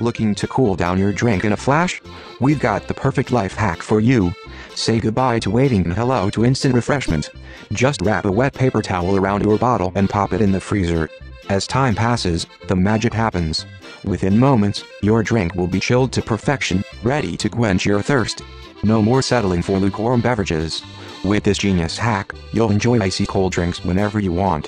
Looking to cool down your drink in a flash? We've got the perfect life hack for you. Say goodbye to waiting and hello to instant refreshment. Just wrap a wet paper towel around your bottle and pop it in the freezer. As time passes, the magic happens. Within moments, your drink will be chilled to perfection, ready to quench your thirst. No more settling for lukewarm beverages. With this genius hack, you'll enjoy icy cold drinks whenever you want.